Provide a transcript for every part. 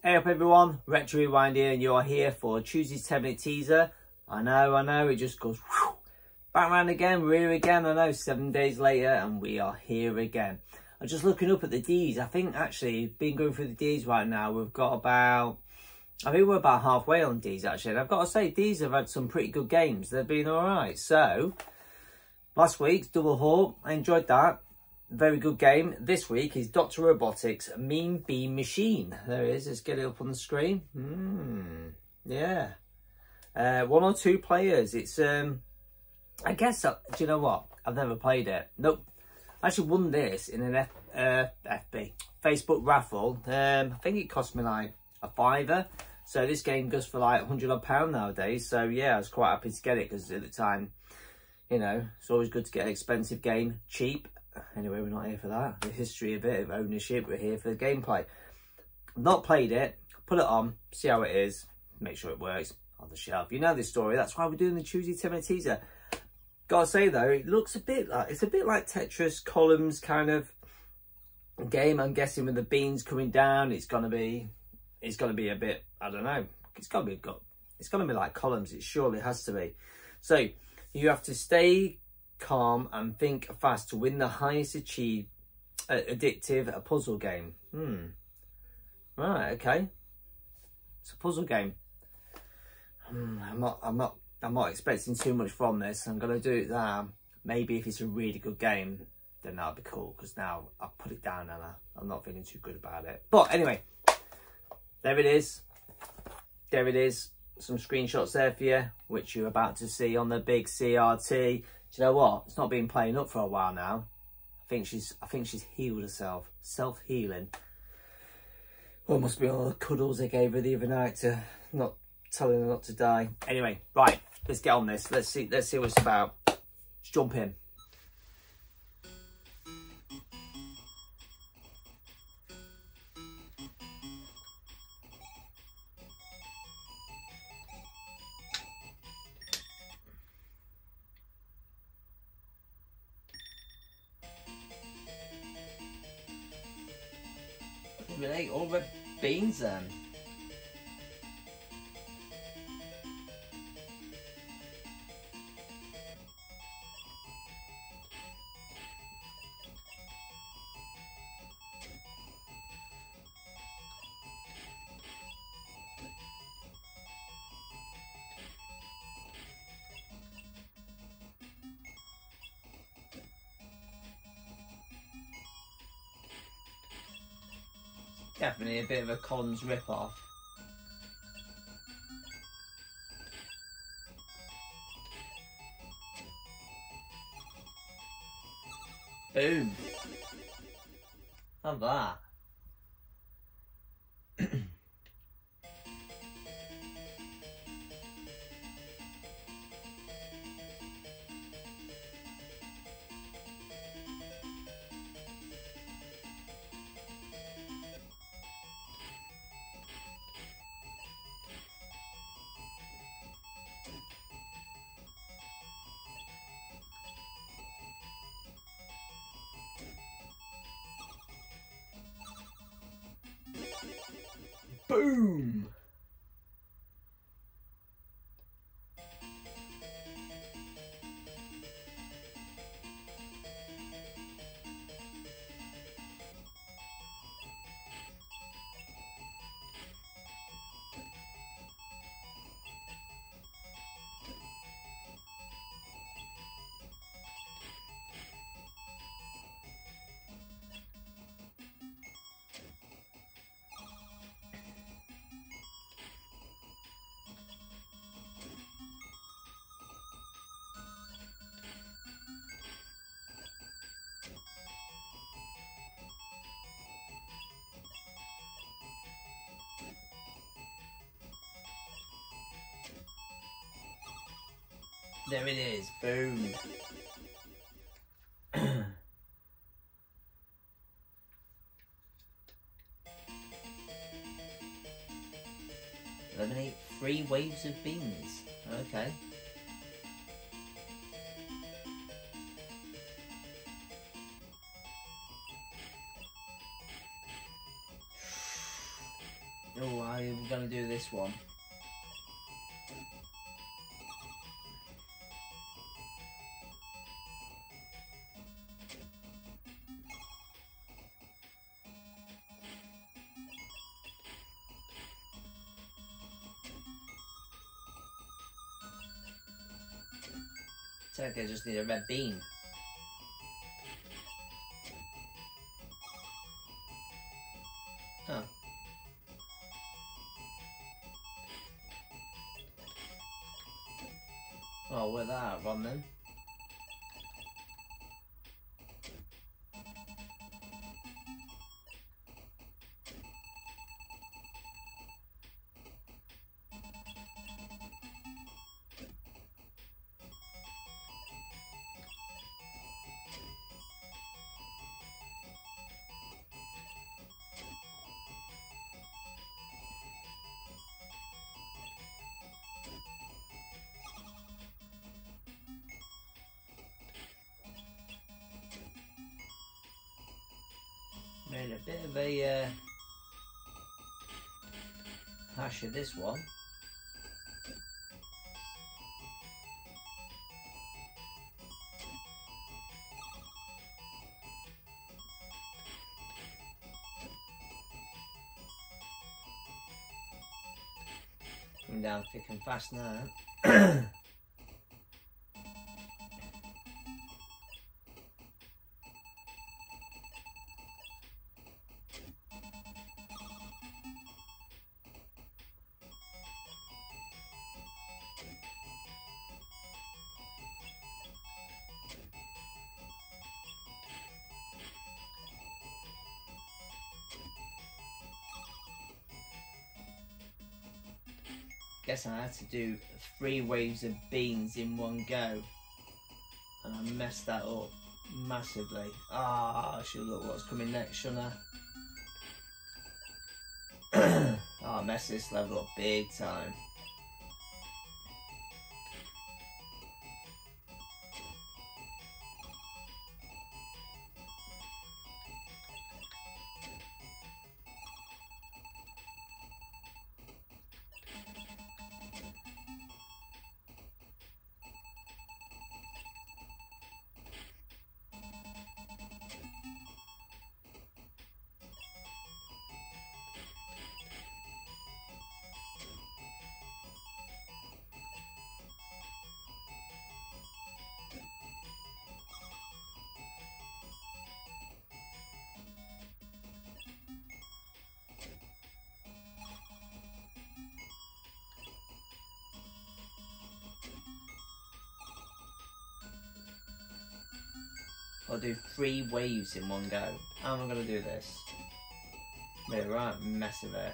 Hey up everyone, Retro Rewind here, and you're here for Tuesday's 10-minute teaser. I know, it just goes whew, back round again, we're here again, 7 days later and we are here again. I'm just looking up at the D's. I think actually, been going through the D's right now, we've got about, I think we're about halfway on D's actually, and I've got to say, D's have had some pretty good games, they've been alright. So, last week's double haul, I enjoyed that. Very good game. This week is Dr. Robotnik's Mean Bean Machine. There it is. Let's get it up on the screen. Yeah. One or two players. It's, I guess, do you know what? I've never played it. Nope. I actually won this in an FB, Facebook raffle. I think it cost me like a £5. So this game goes for like £100 nowadays. So yeah, I was quite happy to get it because at the time, you know, it's always good to get an expensive game cheap. Anyway, we're not here for that. The history of it, of ownership, we're here for the gameplay. Not played it, put it on, see how it is, make sure it works on the shelf. You know this story, that's why we're doing the Tuesday 10-minute teaser. Gotta say though, it looks a bit like, it's a bit like Tetris, Columns kind of game. I'm guessing with the beans coming down, it's gonna be a bit, I don't know, it's gonna be like Columns, it surely has to be. So you have to stay calm and think fast to win the highest achieved addictive puzzle game. Right, okay, it's a puzzle game. I'm not expecting too much from this. I'm gonna do it there. Maybe if it's a really good game, then that'll be cool, because now I've put it down and I'm not feeling too good about it. But anyway, there it is, some screenshots there for you, which you're about to see on the big CRT. Do you know what? It's not been playing up for a while now. I think she's healed herself. Self-healing. Well, it must be all the cuddles I gave her the other night to not telling her not to die. Anyway, right, let's get on this. Let's see what it's about. Let's jump in. We ate all the beans then. Definitely a bit of a Collins rip-off. Boom. How about that? Boom! There it is, boom. Eliminate 3 waves of beans. Okay. going to do this one. Technically, I just need a red bean. Oh. Well, with that one then. Made a bit of a hash of this one. Come down thick and fast now. Guess I had to do 3 waves of beans in one go, and I messed that up massively. Ah, I should look what's coming next, shouldn't I? Oh, I messed this level up big time. I'll do 3 waves in one go. How am I going to do this? Made a right mess of it.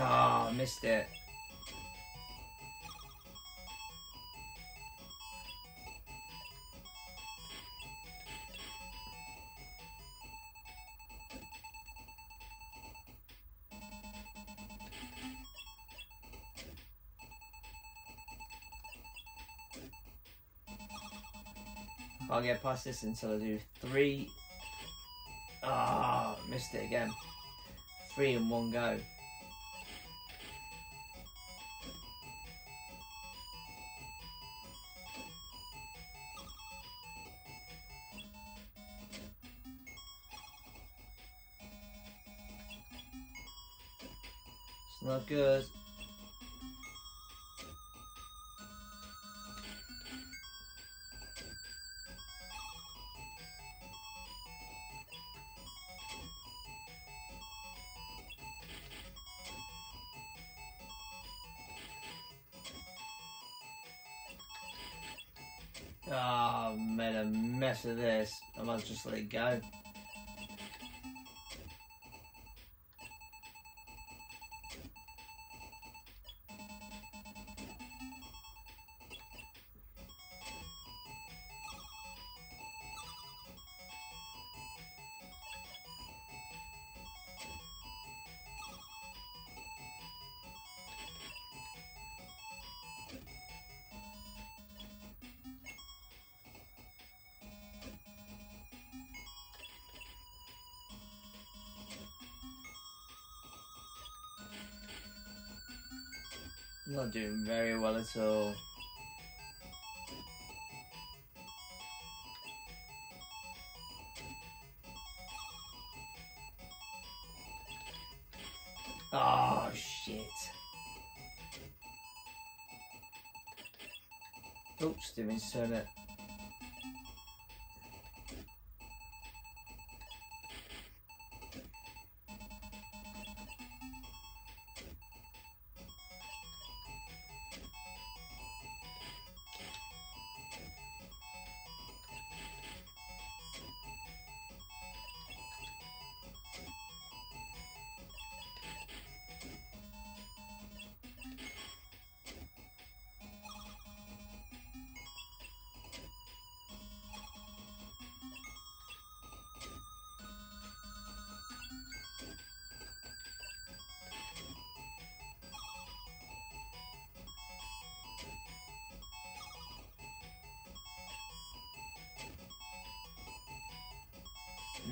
Ah, oh, missed it. I'll get past this until I do 3. Ah, oh, missed it again. 3 in one go. Not good. made a mess of this. I must just let it go. Not doing very well at all. Oh, shit. Oops, didn't turn it.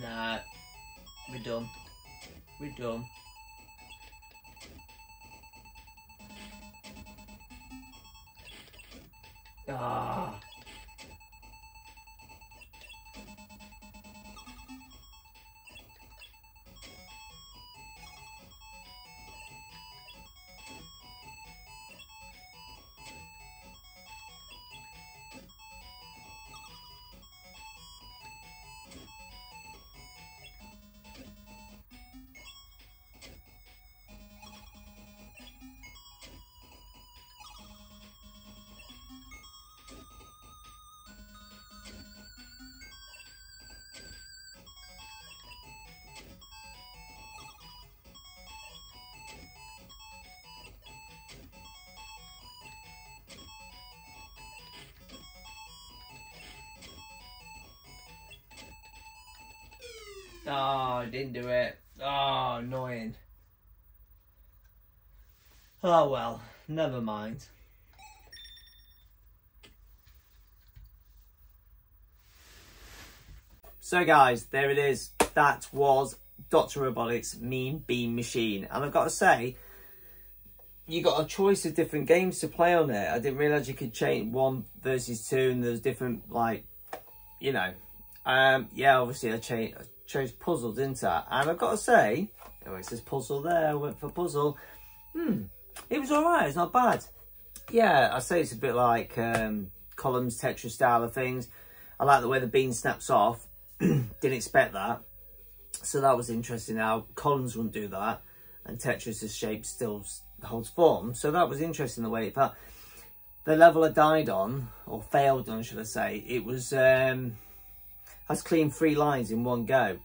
Nah, we're done. We're done. Ah. Oh, I didn't do it. Oh, annoying. Oh well, never mind. So guys, there it is. That was Dr. Robotnik's Mean Bean Machine. And I've got to say, you got a choice of different games to play on it. I didn't realise you could change 1 versus 2 and there's different, like, you know. Yeah, obviously I chose puzzle, didn't I? And I've got to say, oh, it says puzzle there, I went for puzzle. It was alright, it's not bad. Yeah, I say it's a bit like Columns, Tetris style of things. I like the way the bean snaps off. Didn't expect that. So that was interesting. Now, Columns wouldn't do that. And Tetris' shape still holds form. So that was interesting the way it felt. The level I died on, or failed on, should I say, it was... I was clean 3 lines in 1 go.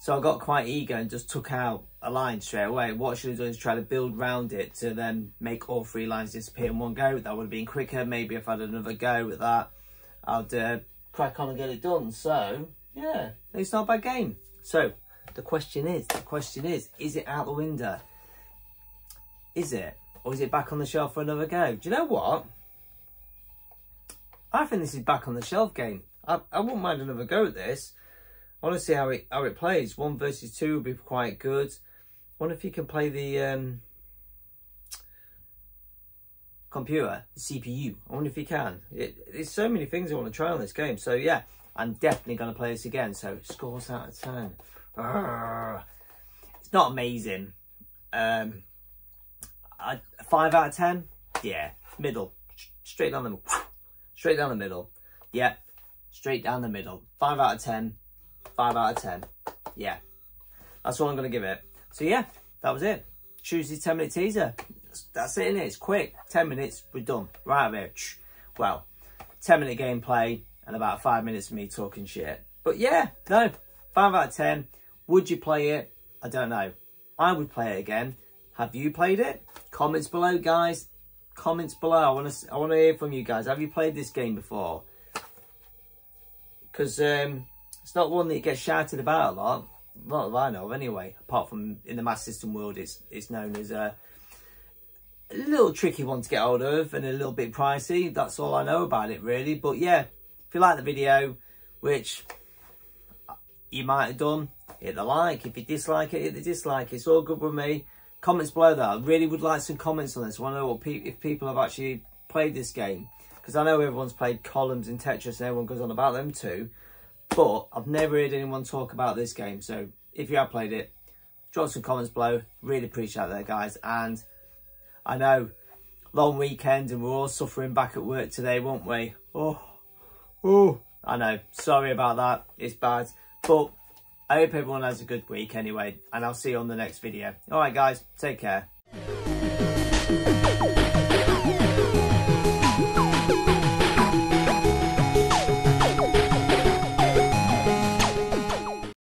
So I got quite eager and just took out a line straight away. What I should have done is try to build round it to then make all 3 lines disappear in 1 go. That would have been quicker. Maybe if I had another go at that, I'd crack on and get it done. So, yeah, it's not a bad game. So, the question is it out the window? Is it? Or is it back on the shelf for another go? Do you know what? I think this is back on the shelf game. I wouldn't mind another go at this. I want to see how it plays. 1 versus 2 would be quite good. I wonder if you can play the computer, the CPU. I wonder if you can. There's so many things I want to try on this game. So yeah, I'm definitely going to play this again. So scores out of 10. Arrgh. It's not amazing. 5 out of 10. Yeah, middle. Straight down the straight down the middle. Yeah. Straight down the middle. 5 out of 10. 5 out of 10. Yeah. That's all I'm going to give it. So, yeah. That was it. Tuesday's 10-minute teaser. That's it, innit? It's quick. 10 minutes. We're done. Right here. Well, 10-minute gameplay. and about 5 minutes of me talking shit. But yeah, no, 5 out of 10. Would you play it? I don't know. I would play it again. Have you played it? Comments below, guys. Comments below. I want to hear from you guys. Have you played this game before? Because it's not one that gets shouted about a lot. Not that I know of, anyway. Apart from in the Master System world, it's known as a little tricky one to get hold of and a little bit pricey. That's all I know about it, really. But yeah, if you like the video, which you might have done, hit the like. If you dislike it, hit the dislike. It's all good with me. Comments below though. I really would like some comments on this. I want to know what if people have actually played this game. Because I know everyone's played Columns and Tetris and everyone goes on about them too. But I've never heard anyone talk about this game. So if you have played it, drop some comments below. Really appreciate that, guys. And I know, long weekend and we're all suffering back at work today, weren't we? Oh, I know. Sorry about that. It's bad. But I hope everyone has a good week anyway. And I'll see you on the next video. All right, guys. Take care.